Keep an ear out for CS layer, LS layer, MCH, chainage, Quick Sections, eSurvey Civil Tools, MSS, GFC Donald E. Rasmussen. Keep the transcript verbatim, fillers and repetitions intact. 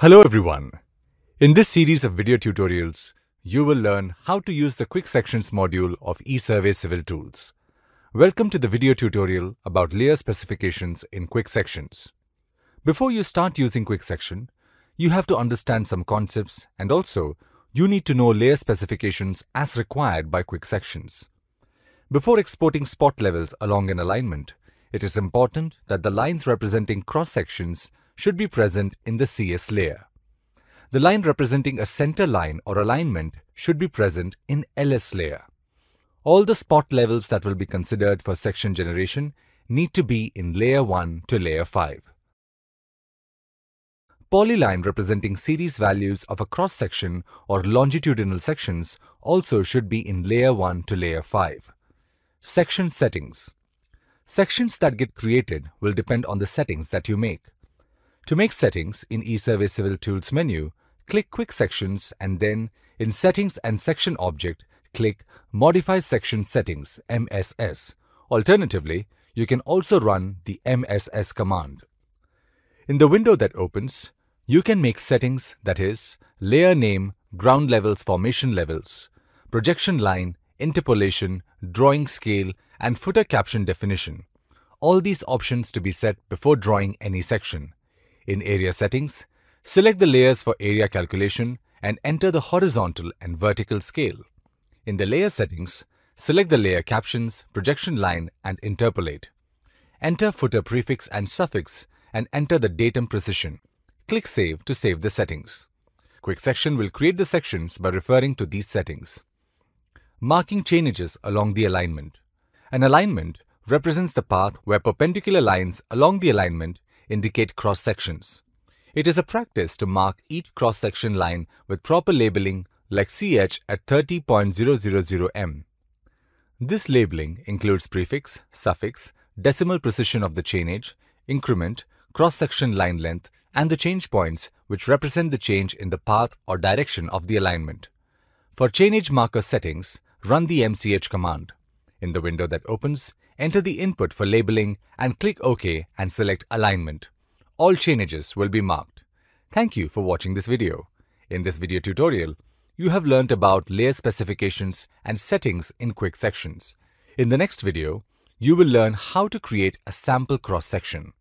Hello everyone. In this series of video tutorials, you will learn how to use the Quick Sections module of eSurvey Civil Tools. Welcome to the video tutorial about layer specifications in Quick Sections. Before you start using Quick Section, you have to understand some concepts, and also you need to know layer specifications as required by Quick Sections. Before exporting spot levels along an alignment, it is important that the lines representing cross sections should be present in the C S layer. The line representing a center line or alignment should be present in L S layer. All the spot levels that will be considered for section generation need to be in layer one to layer five. Polyline representing series values of a cross section or longitudinal sections also should be in layer one to layer five. Section settings. Sections that get created will depend on the settings that you make. To make settings in eSurvey Civil Tools menu, click Quick Sections and then in Settings and Section Object, click Modify Section Settings M S S. Alternatively, you can also run the M S S command. In the window that opens, you can make settings, that is, layer name, ground levels, formation levels, projection line, interpolation, drawing scale, and footer caption definition. All these options to be set before drawing any section. In Area Settings, select the layers for area calculation and enter the horizontal and vertical scale. In the Layer Settings, select the layer captions, projection line and interpolate. Enter footer prefix and suffix and enter the datum precision. Click Save to save the settings. Quick Section will create the sections by referring to these settings. Marking changes along the alignment. An alignment represents the path where perpendicular lines along the alignment indicate cross-sections. It is a practice to mark each cross-section line with proper labeling like C H at thirty point zero zero zero meters. This labeling includes prefix, suffix, decimal precision of the chainage, increment, cross-section line length, and the change points which represent the change in the path or direction of the alignment. For chainage marker settings, run the M C H command. In the window that opens, enter the input for labeling and click OK and select Alignment. All changes will be marked. Thank you for watching this video. In this video tutorial, you have learnt about layer specifications and settings in Quick Sections. In the next video, you will learn how to create a sample cross-section.